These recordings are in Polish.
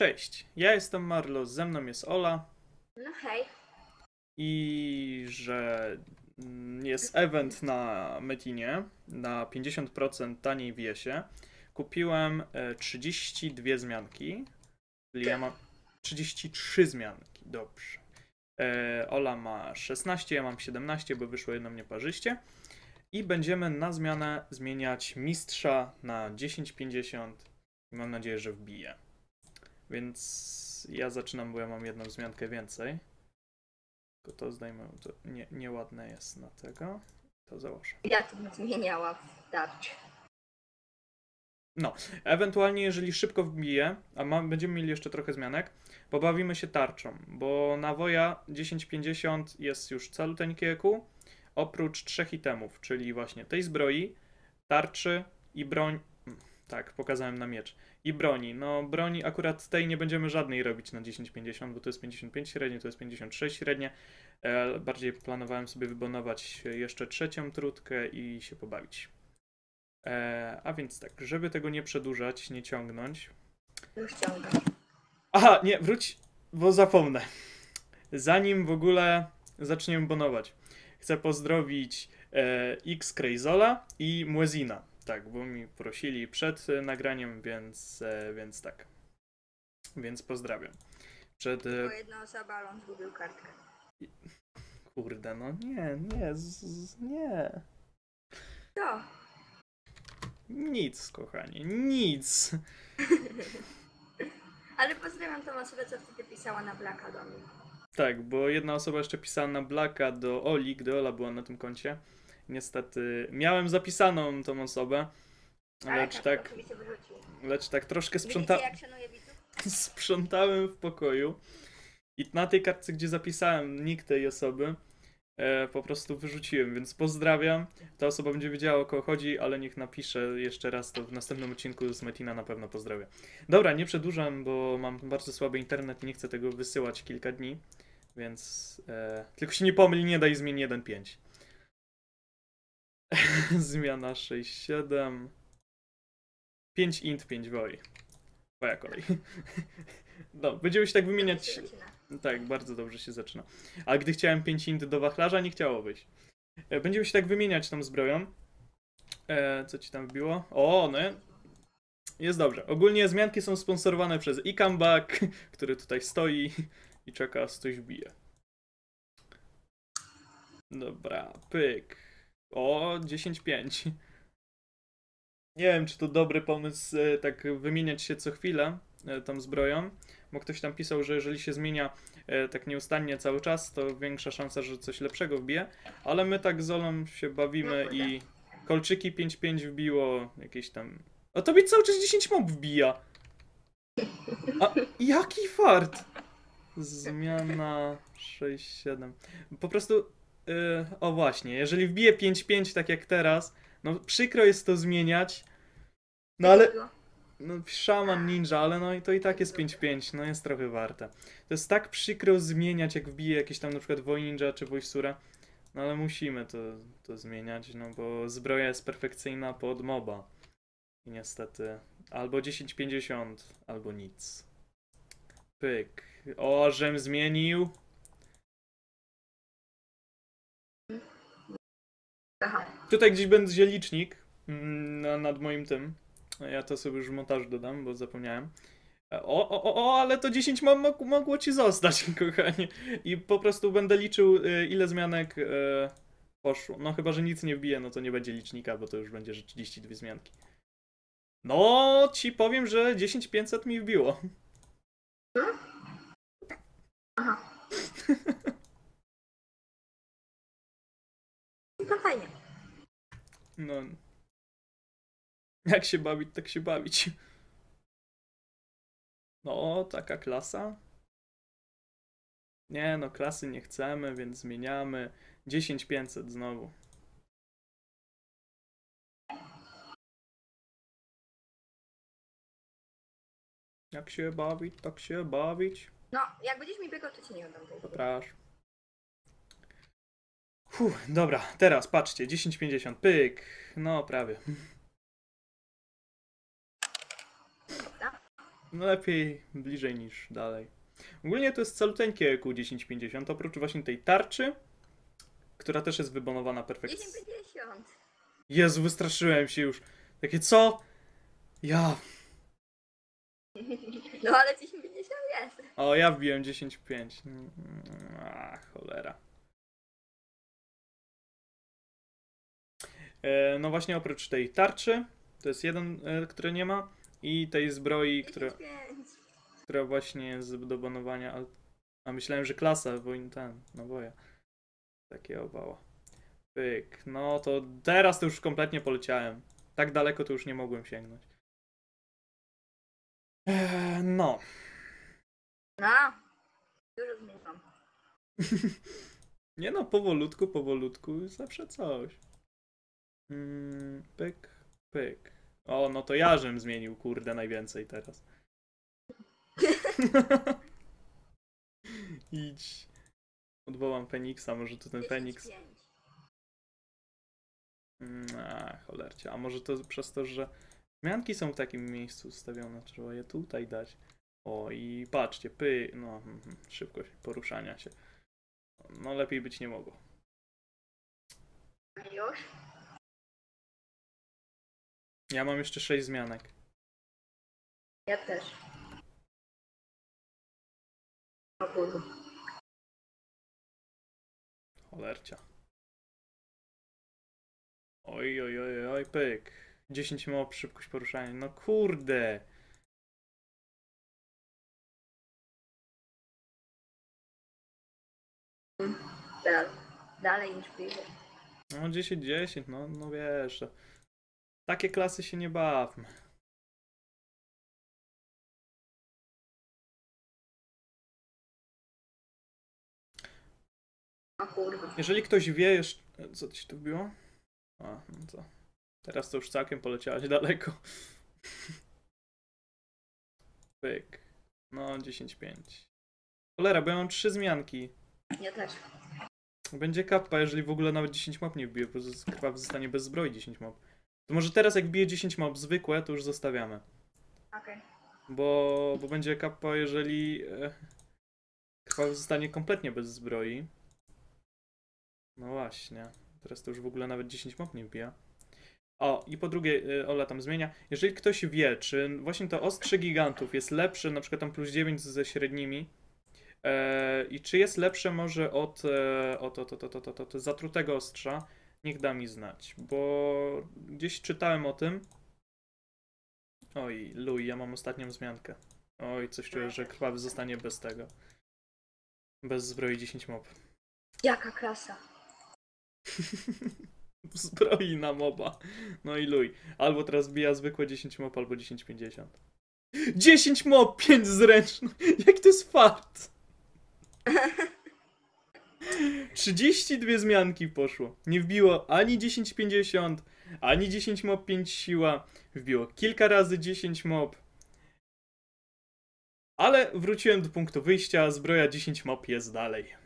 Cześć, ja jestem Marlo, ze mną jest Ola. No hej. I że jest event na Metinie, na 50% taniej w Jesie. Kupiłem 32 zmianki, czyli ja mam 33 zmianki, dobrze. Ola ma 16, ja mam 17, bo wyszło jedno mnie parzyście. I będziemy na zmianę zmieniać mistrza na 10,50 i mam nadzieję, że wbije. Więc ja zaczynam, bo ja mam jedną wzmiankę więcej. Tylko to zdajmy, to nieładne jest na tego. To założę. Ja to bym zmieniała w tarczy. No, ewentualnie jeżeli szybko wbiję, a będziemy mieli jeszcze trochę zmianek, pobawimy się tarczą, bo na woja 10,50 jest już caluteńkie EQ, oprócz 3 itemów, czyli właśnie tej zbroi, tarczy i broń. Tak, pokazałem na miecz. I broni. No broni akurat tej nie będziemy żadnej robić na 10,50, bo to jest 55 średnie, to jest 56 średnie. Bardziej planowałem sobie wybonować jeszcze trzecią trutkę i się pobawić. A więc tak, żeby tego nie przedłużać, nie ciągnąć. Już ciągnę. Aha, nie, wróć, bo zapomnę. Zanim w ogóle zaczniemy bonować, chcę pozdrowić X-Crayzola i Muezina. Tak, bo mi prosili przed nagraniem, więc tak. Więc pozdrawiam. Tylko jedna osoba, on zgubił kartkę. Kurde, no nie. Co? Nic, kochanie, nic. Ale pozdrawiam tą osobę, co wtedy pisała na Blacka do mnie. Tak, bo jedna osoba jeszcze pisała na Blacka do Oli, gdy Ola była na tym koncie. Niestety miałem zapisaną tą osobę, lecz tak troszkę sprzątałem w pokoju i na tej kartce, gdzie zapisałem nick tej osoby, po prostu wyrzuciłem, więc pozdrawiam. Ta osoba będzie wiedziała, o kogo chodzi, ale niech napisze jeszcze raz, to w następnym odcinku z Metina na pewno pozdrawia. Dobra, nie przedłużam, bo mam bardzo słaby internet i nie chcę tego wysyłać kilka dni, więc tylko się nie pomyl, nie daj zmień 1.5. Zmiana 6-7. 5 int, 5 woi. Twoja kolej. No, będziemy się tak wymieniać. Tak, bardzo dobrze się zaczyna. A gdy chciałem 5 int do wachlarza, nie chciało być. Będziemy się tak wymieniać tą zbroją. Co ci tam wbiło? O, no. Jest dobrze. Ogólnie zmianki są sponsorowane przez Ikambag, który tutaj stoi i czeka, aż coś bije. Dobra, pyk. O, 10,5. Nie wiem, czy to dobry pomysł tak wymieniać się co chwilę tą zbroją, bo ktoś tam pisał, że jeżeli się zmienia tak nieustannie cały czas, to większa szansa, że coś lepszego wbije, ale my tak z Olą się bawimy i kolczyki 5,5 wbiło, jakieś tam... A tobie cały czas 10 mob wbija! A jaki fart! Zmiana 6,7. Po prostu... O właśnie, jeżeli wbiję 5,5 tak jak teraz, no przykro jest to zmieniać, no ale no, szaman ninja, ale no i to i tak jest 5,5, no jest trochę warte. To jest tak przykro zmieniać, jak wbiję jakieś tam na przykład Void Ninja czy Voidsura, no ale musimy to zmieniać, no bo zbroja jest perfekcyjna pod moba. I niestety, albo 10,50, albo nic. Pyk. O, żem zmienił. Aha. Tutaj gdzieś będzie licznik nad moim tym. Ja to sobie już w montażu dodam, bo zapomniałem. O, ale to 10 mogło ci zostać, kochanie. I po prostu będę liczył, ile zmianek poszło. No chyba, że nic nie wbije, no to nie będzie licznika, bo to już będzie 32 zmianki. No, ci powiem, że 10,500 mi wbiło. Aha. No fajnie. No. Jak się bawić, tak się bawić. No, taka klasa. Nie, no klasy nie chcemy, więc zmieniamy. 10,500 znowu. Jak się bawić, tak się bawić. No, jak będziesz mi biegał, to ci nie oddam tego. Zapraszam. Dobra, teraz patrzcie, 10,50, pyk, no prawie. No lepiej bliżej niż dalej. Ogólnie to jest caluteńkie Q1050, oprócz właśnie tej tarczy, która też jest wybonowana perfekcyjnie. 1050. Jezu, wystraszyłem się już. Takie co? Ja... No ale 1050 jest. O, ja wbiłem 10.5. A, cholera. No właśnie oprócz tej tarczy, to jest jeden, który nie ma, i tej zbroi, która właśnie jest do banowania, a myślałem, że klasa, bo ten, no bo ja. Takie obała. Pyk, no to teraz to już kompletnie poleciałem. Tak daleko to już nie mogłem sięgnąć. No. No. Dużo zmieniam. Nie no, powolutku, powolutku, zawsze coś. Pyk, pyk. O, no to ja żem zmienił, kurde, najwięcej teraz. Idź. Odwołam Feniksa, może to ten Feniks. A, cholercie. A może to przez to, że zmianki są w takim miejscu ustawione, trzeba je tutaj dać. O, i patrzcie, no, szybkość poruszania się. No, lepiej być nie mogło. Już? Ja mam jeszcze 6 zmianek. Ja też. O kurde. Cholercia. Oj, oj, oj, oj, pyk. 10 mop, szybkość poruszania. No kurde. Dalej niż bliżej. No 10-10, no wiesz. Takie klasy się nie bawmy. O kurwa. Jeżeli ktoś wie jeszcze... Co ci tu było? A, no co? Teraz to już całkiem poleciałeś daleko. Pyk. No, 10-5. Cholera, bo ja mam 3 zmianki. Ja też. Będzie kappa, jeżeli w ogóle nawet 10 map nie wbiję, bo krwaw zostanie bez zbroi 10 map. To może teraz jak bije 10 map zwykłe, to już zostawiamy. Okej. Okay. Bo będzie kappa, jeżeli krwaw zostanie kompletnie bez zbroi. No właśnie. Teraz to już w ogóle nawet 10 map nie wbija. O, i po drugie, Ola tam zmienia. Jeżeli ktoś wie, czy właśnie to ostrze gigantów jest lepsze, na przykład tam plus 9 ze średnimi, i czy jest lepsze może od zatrutego ostrza, niech da mi znać, bo gdzieś czytałem o tym. Oj, luj, ja mam ostatnią zmiankę. Oj, coś czuję, że krwawy zostanie bez tego. Bez zbroi 10 mob. Jaka klasa? Zbroi na moba. No i luj. Albo teraz bija zwykłe 10 mob, albo 10-50. 10 mob, 5 zręcznych! Jak to jest fart! 32 zmianki poszło. Nie wbiło ani 10-50, ani 10 mob 5 siła. Wbiło kilka razy 10 mob. Ale wróciłem do punktu wyjścia. Zbroja 10 mob jest dalej.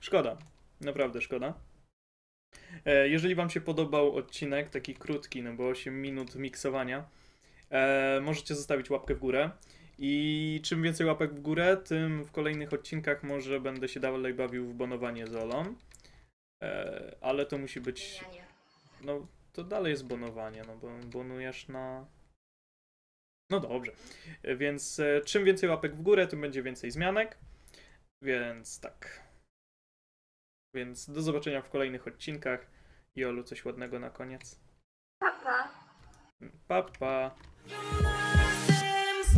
Szkoda. Naprawdę szkoda. Jeżeli wam się podobał odcinek, taki krótki, no bo 8 minut miksowania, możecie zostawić łapkę w górę. I czym więcej łapek w górę, tym w kolejnych odcinkach może będę się dalej bawił w bonowanie z Olą. Ale to musi być... No, to dalej jest bonowanie, no bo bonujesz na... No dobrze. Więc czym więcej łapek w górę, tym będzie więcej zmianek. Więc tak. Więc do zobaczenia w kolejnych odcinkach. I Olu, coś ładnego na koniec. Papa. Papa. Pa.